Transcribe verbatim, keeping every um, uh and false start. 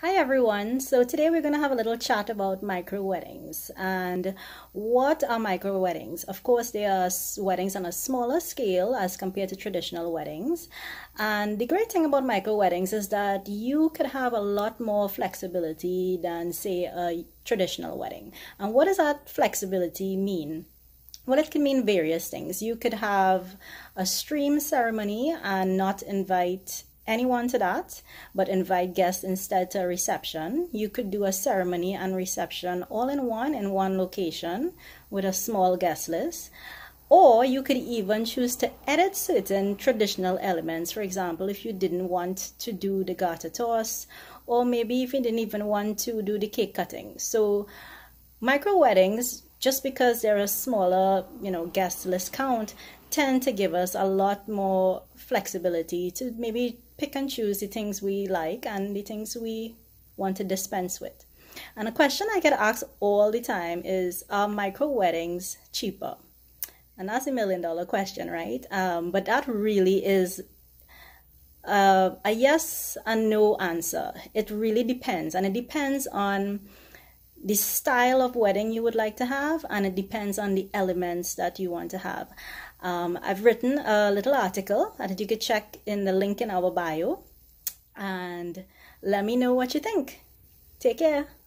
Hi everyone, so today we're going to have a little chat about micro weddings. And what are micro weddings? Of course, they are weddings on a smaller scale as compared to traditional weddings. And the great thing about micro weddings is that you could have a lot more flexibility than, say, a traditional wedding. And what does that flexibility mean? Well, it can mean various things. You could have a stream ceremony and not invite anyone to that, but invite guests instead to a reception. You could do a ceremony and reception all in one in one location with a small guest list. Or you could even choose to edit certain traditional elements. For example, if you didn't want to do the garter toss, or maybe if you didn't even want to do the cake cutting. So micro weddings, just because they're a smaller, you know, guest list count, tend to give us a lot more flexibility to maybe pick and choose the things we like and the things we want to dispense with. And a question I get asked all the time is, are micro weddings cheaper? And that's a million dollar question, right? Um, but that really is uh, a yes and no answer. It really depends. And it depends on the style of wedding you would like to have, and it depends on the elements that you want to have. Um, I've written a little article that you could check in the link in our bio, and let me know what you think. Take care.